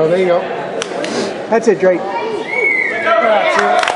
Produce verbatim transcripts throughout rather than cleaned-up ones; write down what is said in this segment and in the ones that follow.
Vernando. There you go. That's it, Drake. That's it.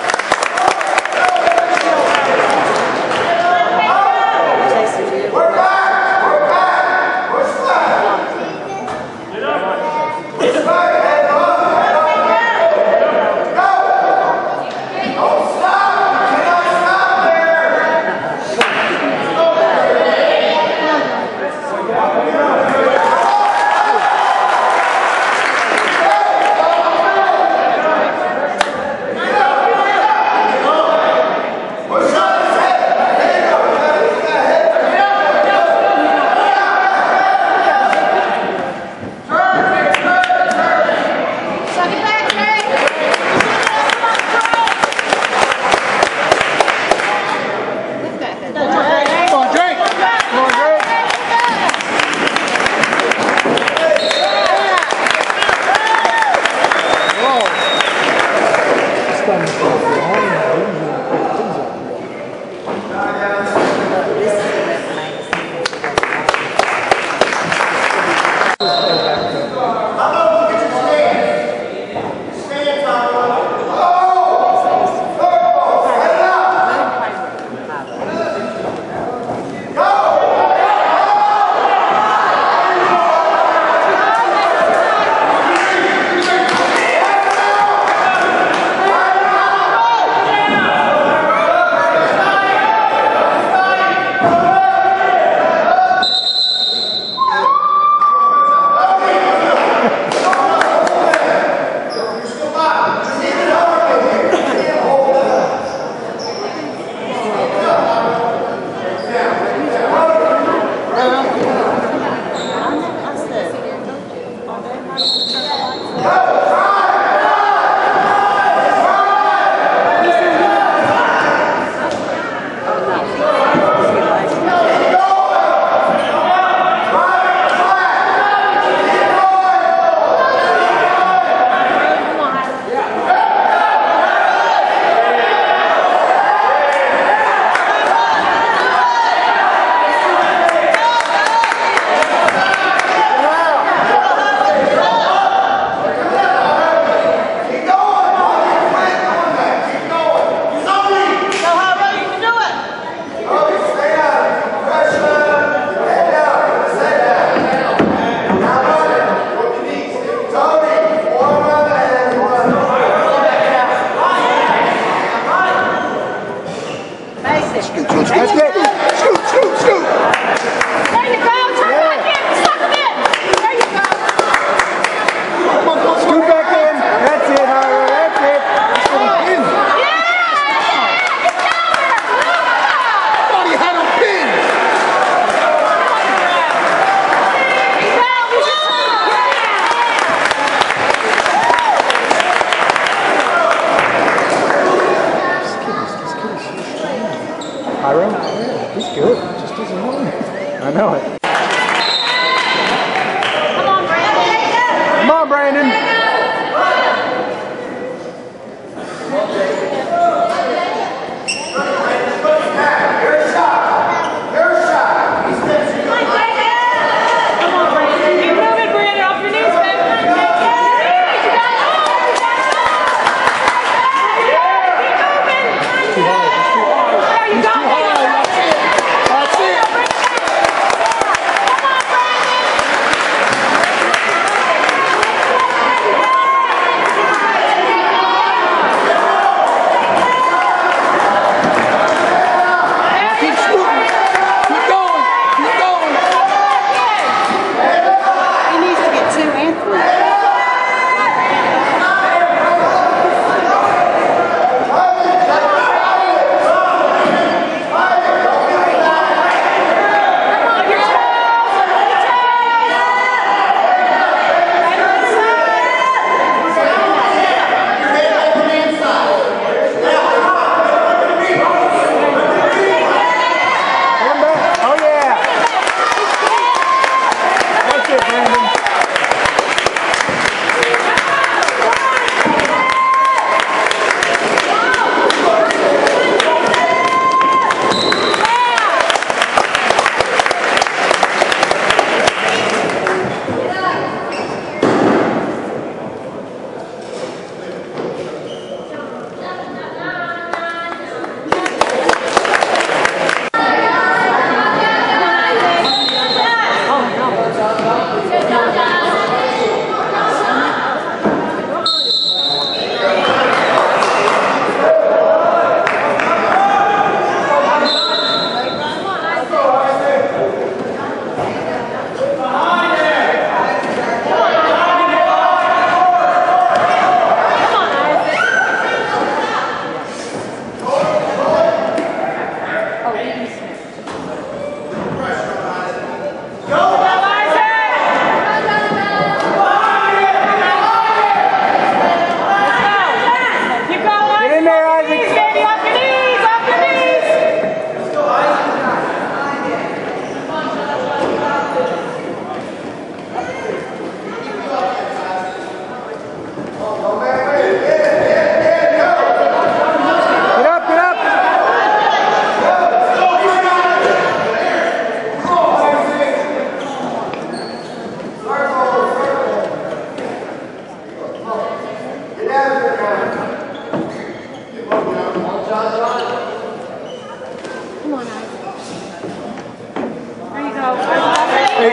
There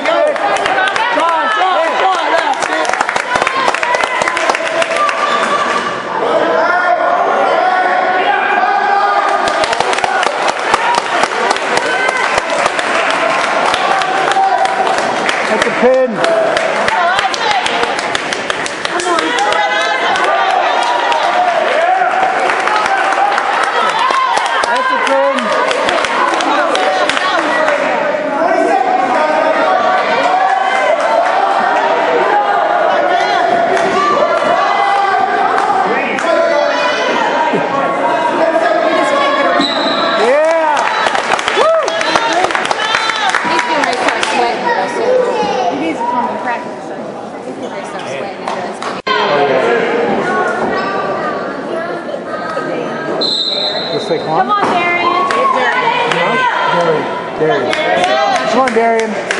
you go. John, John, John. That's it. That's a pin. That's a pin. Come on, Darien. Darien. Darien. Darien. Come on, Darien. Darien.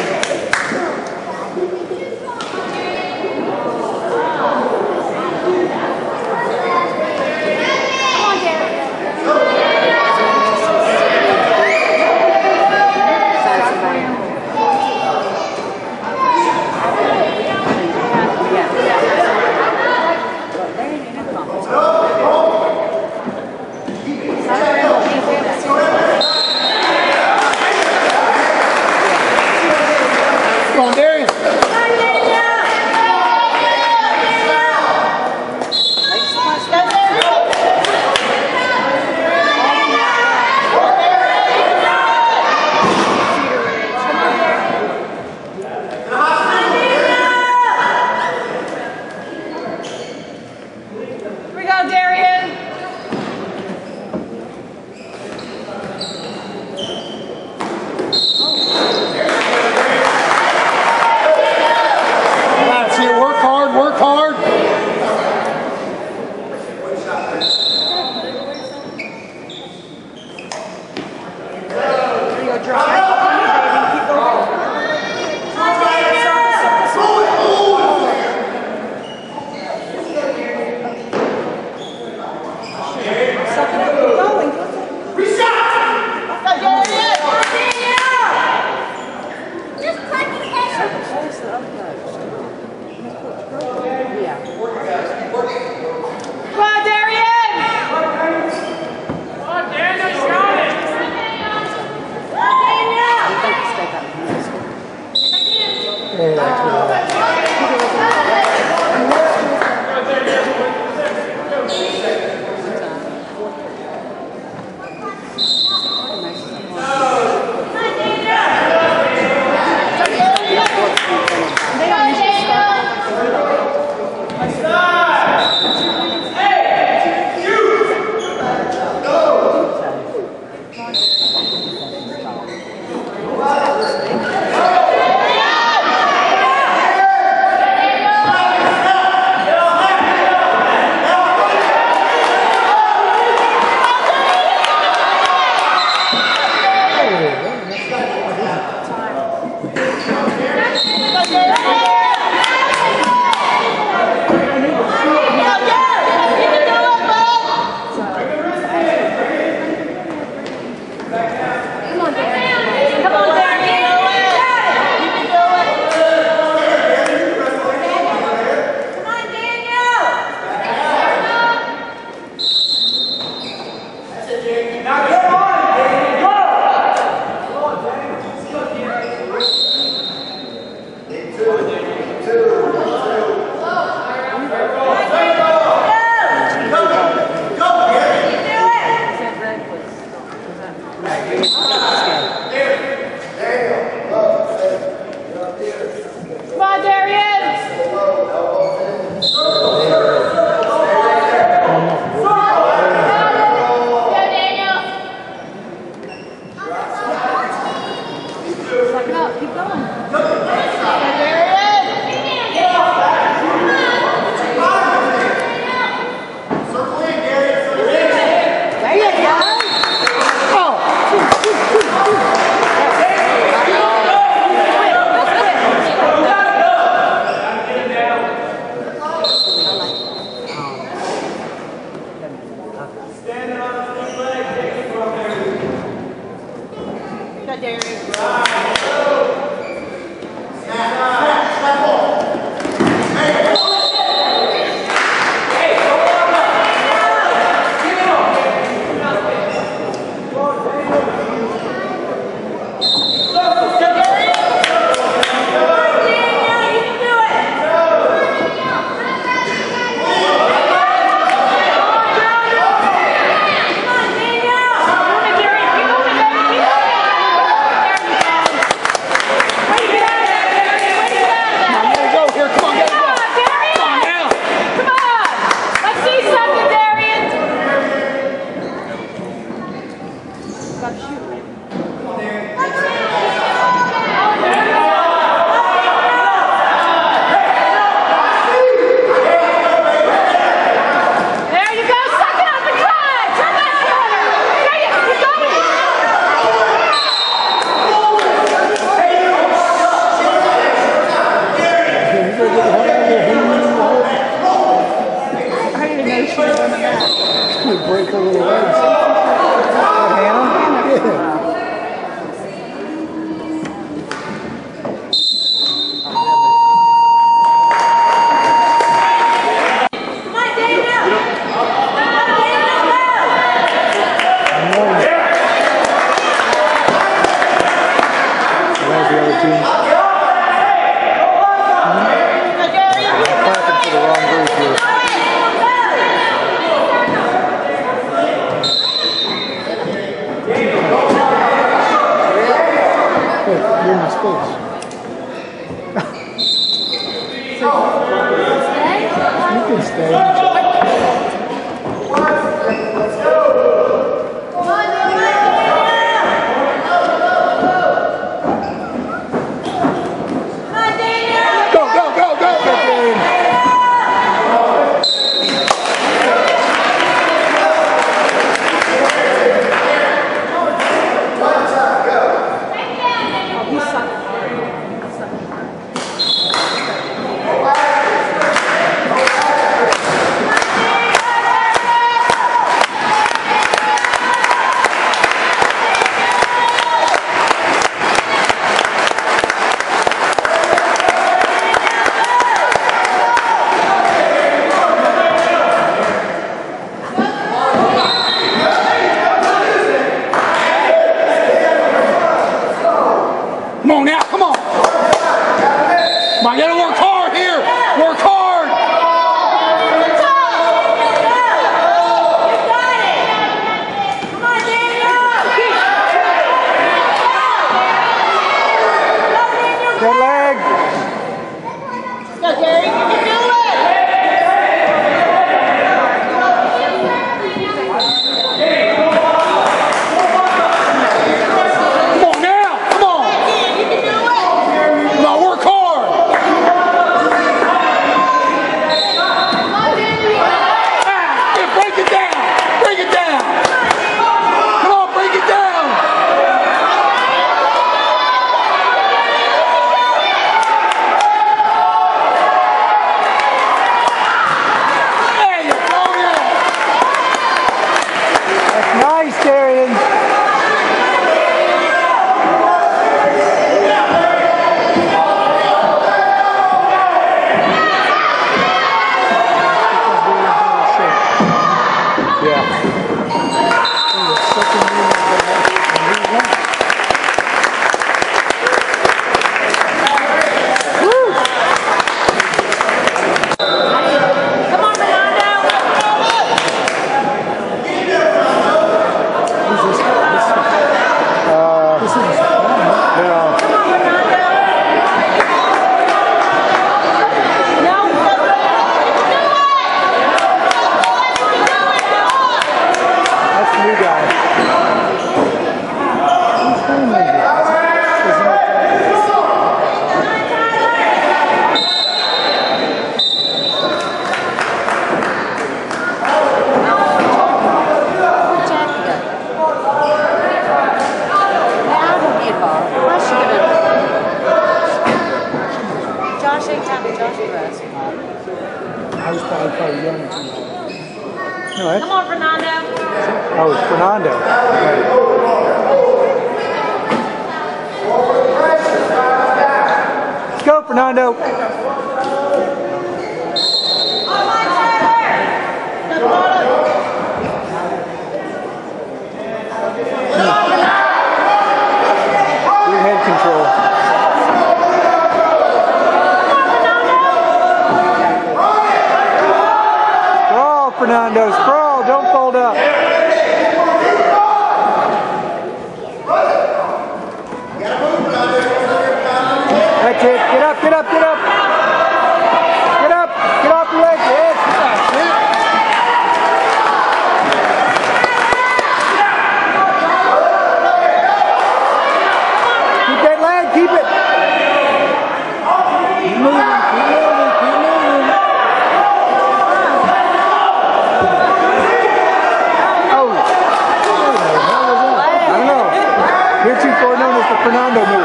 Vernando move.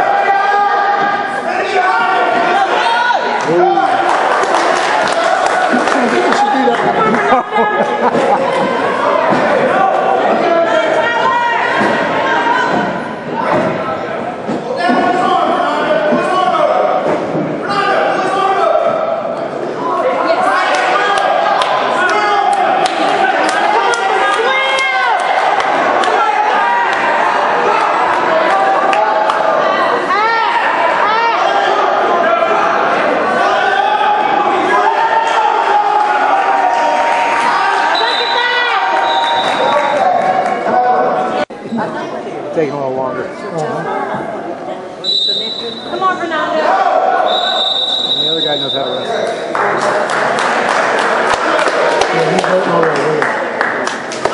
taking a little longer. Uh-huh. Come on, Vernando. And the other guy knows how to wrestle. Yeah, he's hurting already. I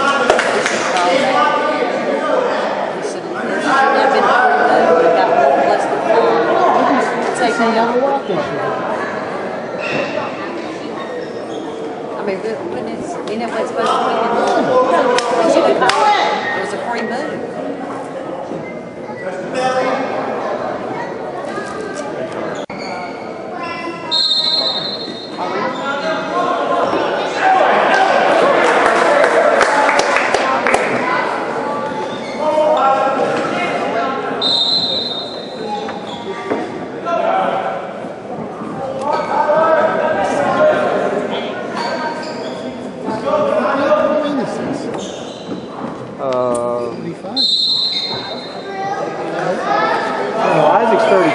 mean, when it's, you know, what's supposed to be in the there's a free move.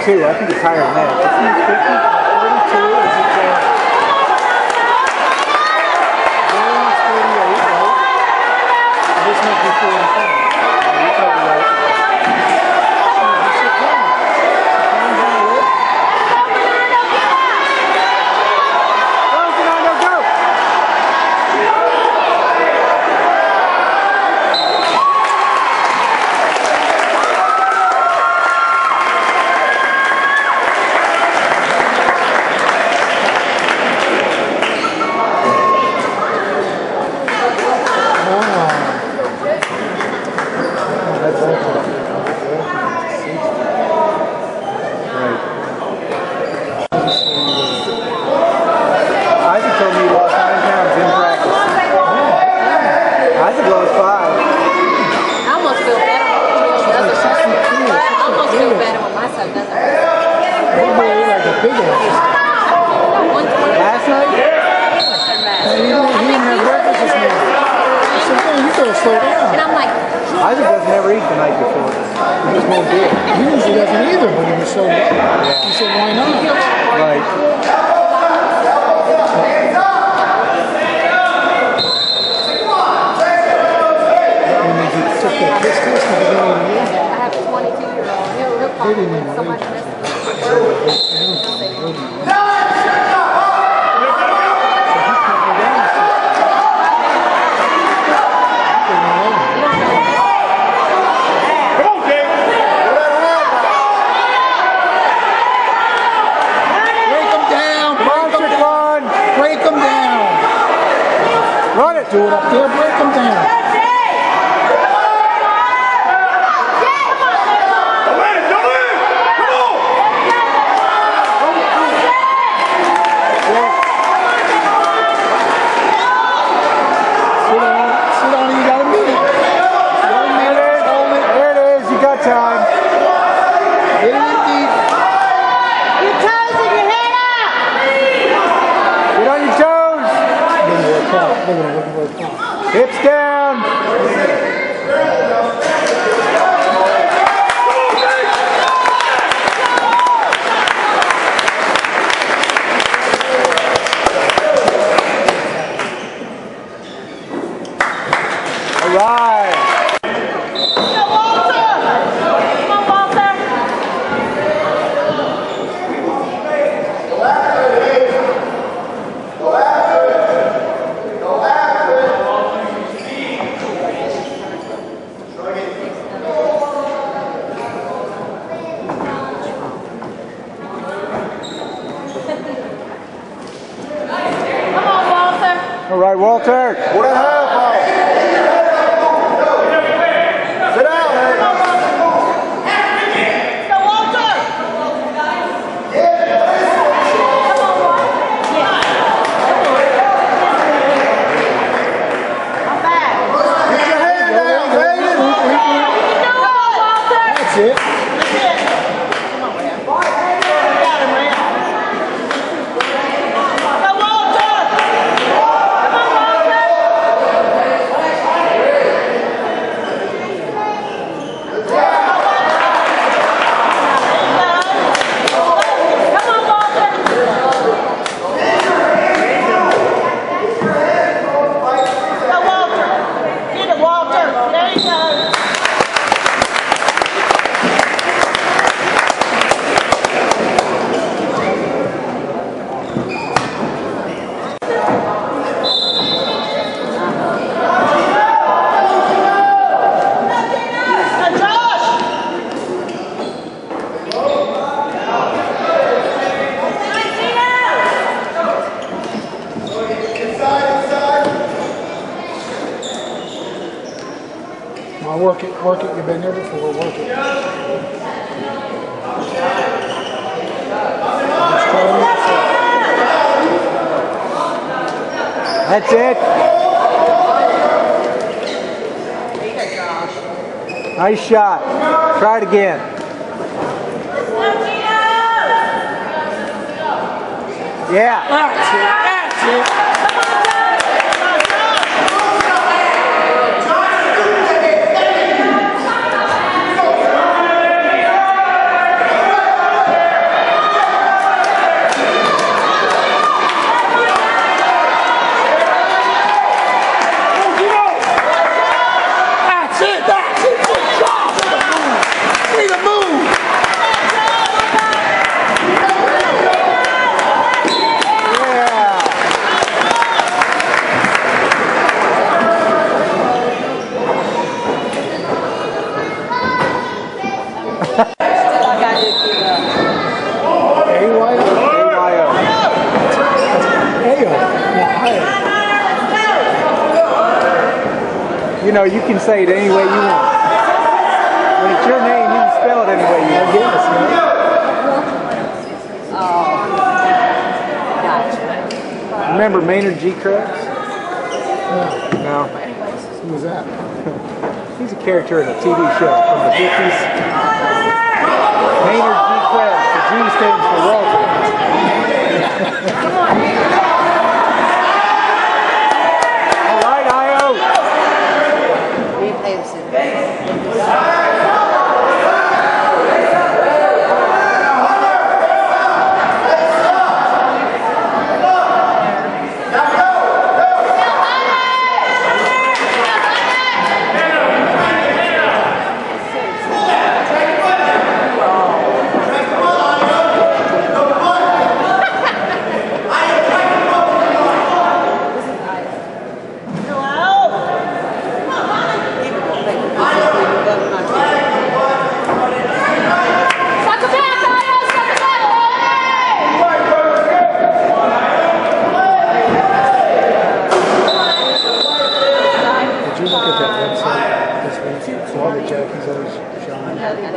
I think it's higher than that. Work it, work it. You've been here before. Work it. That's it. Nice shot. Try it again. Yeah. That's it. That's it. That's it. That's it. Good job. See the move. See the move. You know, you can say it any way you want. When it's your name, you can spell it any way you want. Yes, man. Oh, gotcha. Remember Maynard G. Krebs? No. No. Who was that? He's a character in a T V show from the fifties. Maynard G. Krebs. The G stands for Walter. Come on, Maynard.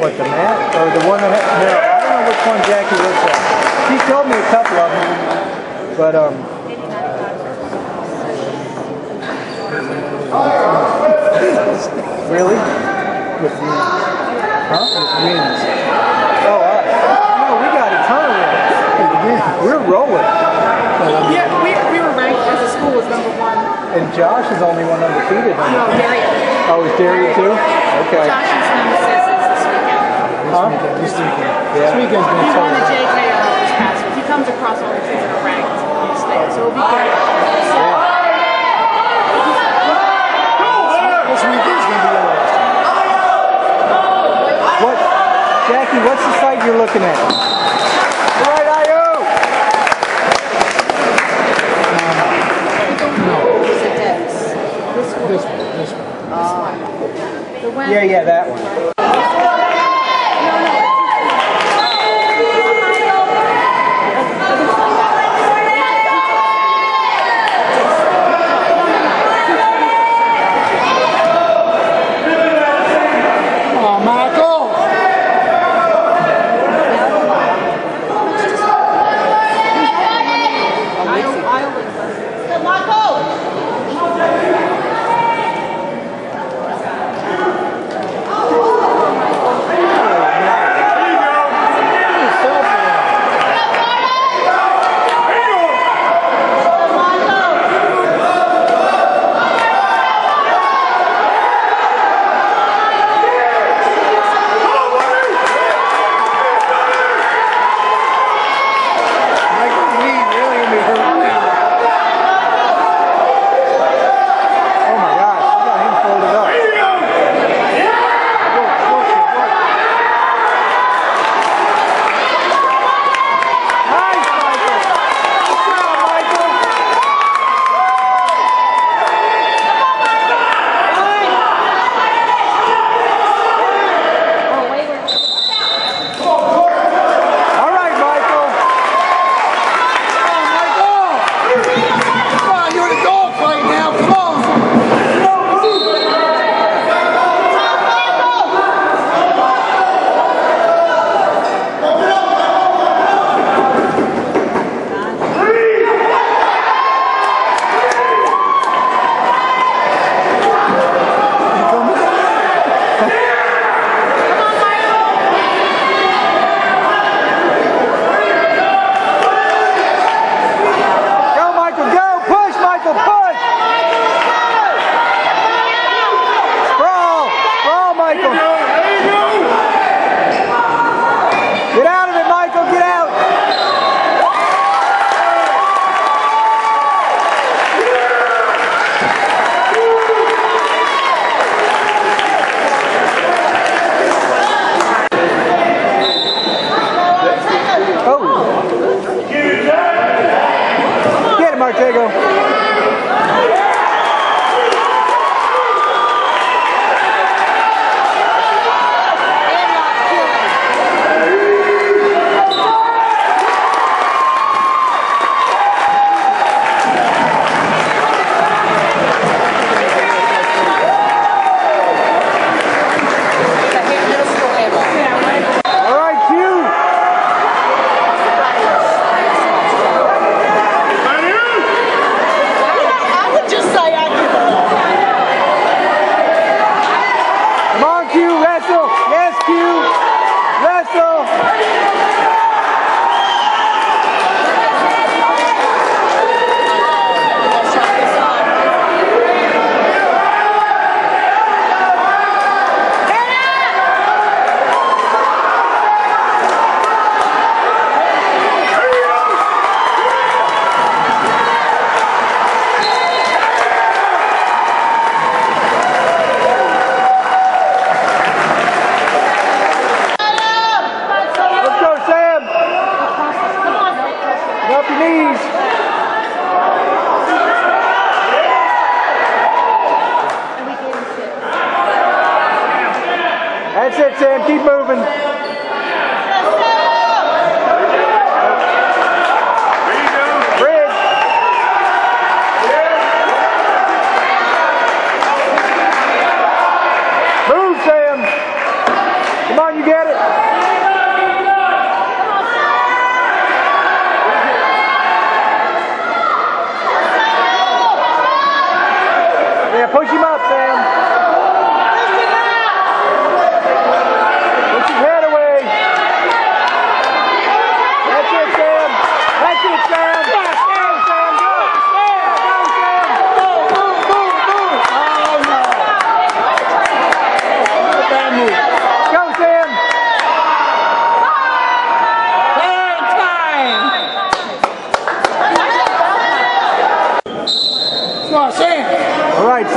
What, the mat? Or the one that had, no, I don't know which one Jackie looks at. She told me a couple of them. But, um... really? With wings. Huh? With wings. Oh, us. No, we got a ton of wins. We're rolling. Yeah, we, we were ranked as a school as number one. And Josh is only one undefeated. No, Darien. Oh, is Darien too? Okay. Josh is number six. Huh? This weekend. Yeah. This weekend's been tough. He won the J K out this past week. He comes across all the kids that are ranked in the state, so it'll be great. So, yeah. This weekend's going to be interesting. What, Jackie, what's the site you're looking at? Right, I O! Um, no. It's a Debs. This one. This one. This one. Oh. Uh, yeah, yeah, that one. Michael! off your knees. That's it, Sam. Keep moving.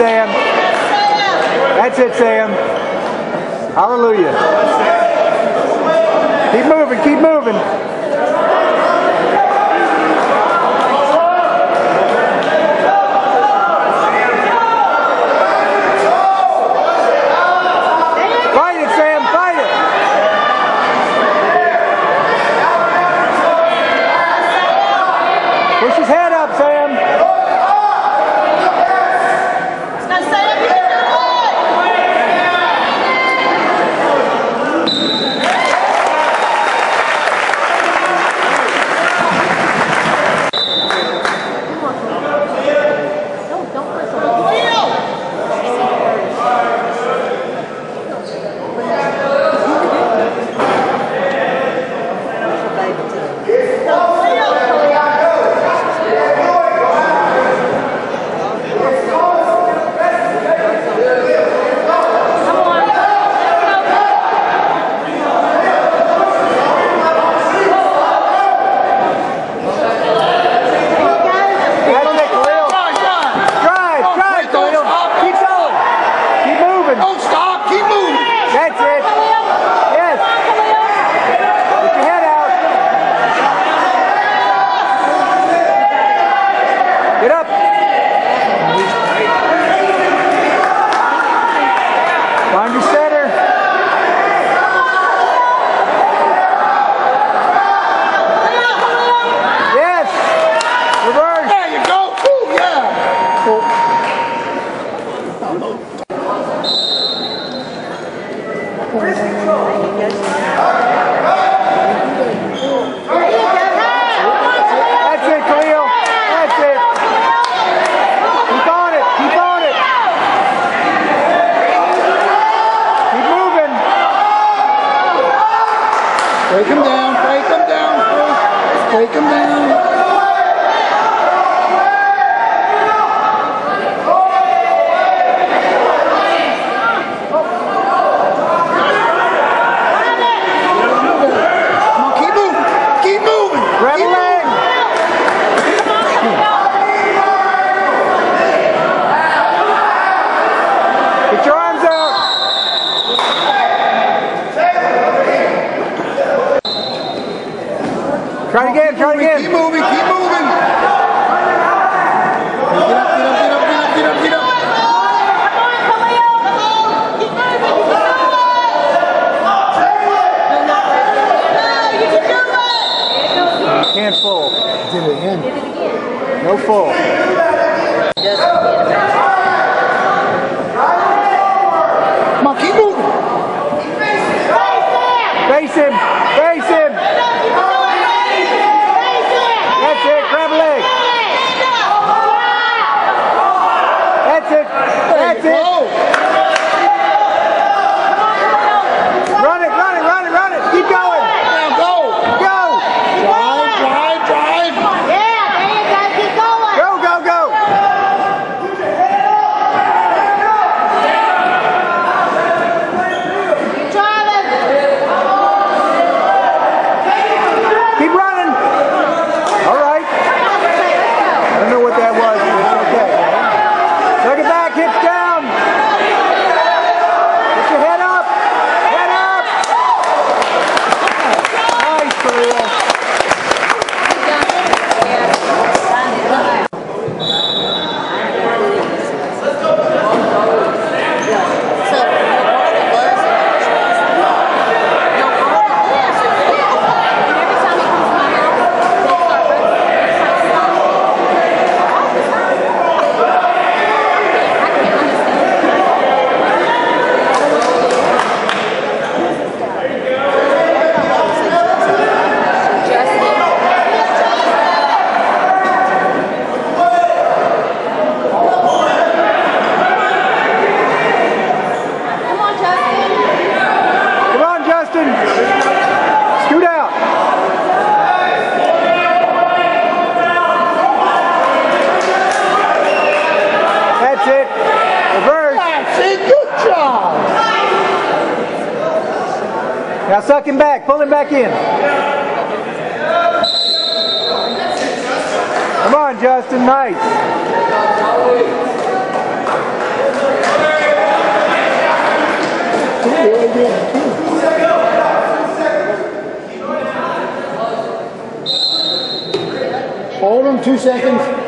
Sam. That's it, Sam. Hallelujah. Keep moving, keep moving. Fight it, Sam, fight it. Push his head up, Sam. Take him down, take him down, please. Take him down. Come on, keep moving, keep moving. Grab a leg. Get your arms out. Try it again, try it again. Keep moving, keep moving. Get up, get up, get up, get up, get up. Come on, come on, come on. Keep moving, keep moving. You can do it. Can't fall. Did it again. Did it again. No fall. Come on, keep moving. Face him. Face him. Face him. Grab a leg. That's it. That's it. Run it, run it, run it, run it. Keep going. Go. Go. Drive, drive, drive. Yeah, there you go. Keep going. Go, go, go. back and back. Pull him back in. Come on, Justin. Nice. Hold him two seconds.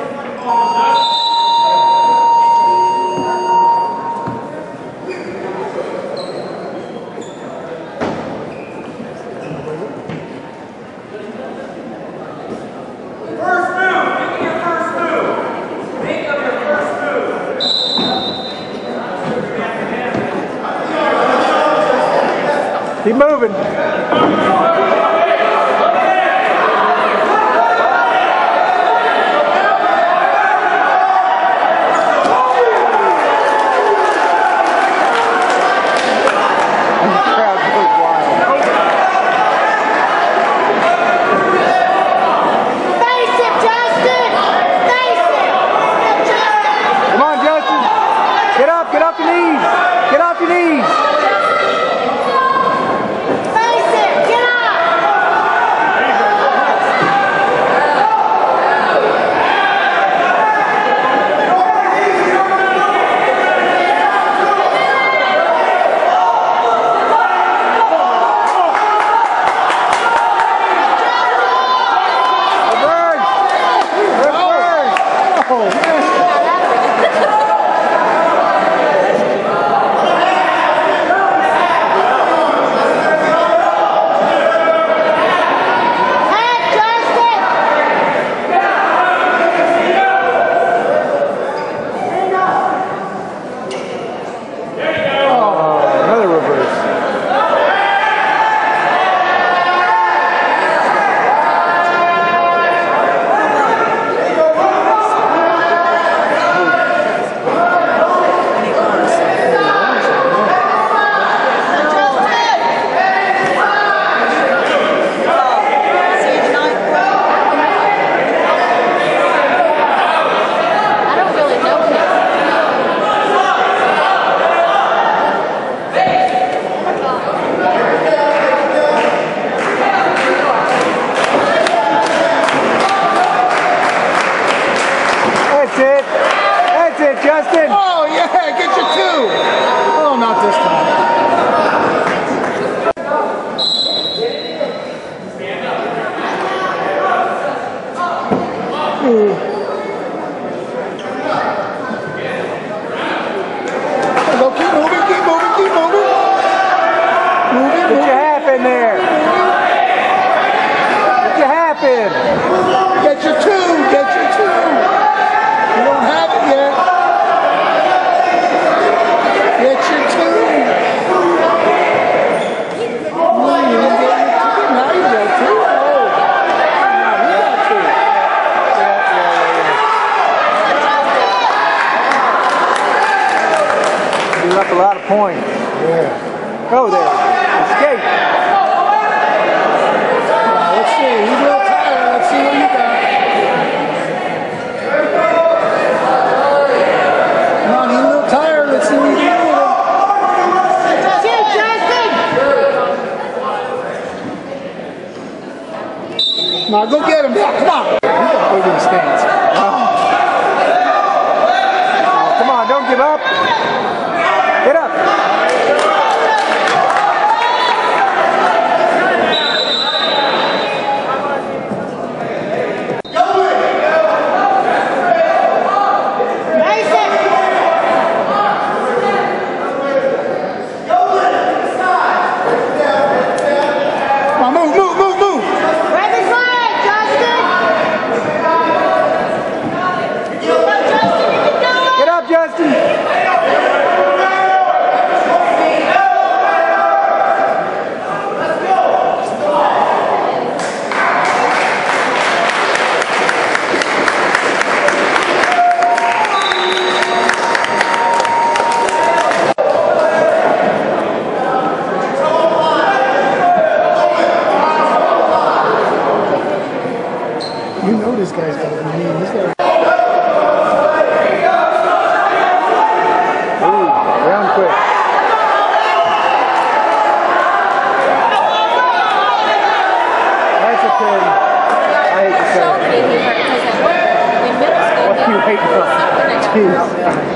Keep moving. Round quick. right now. Jeez.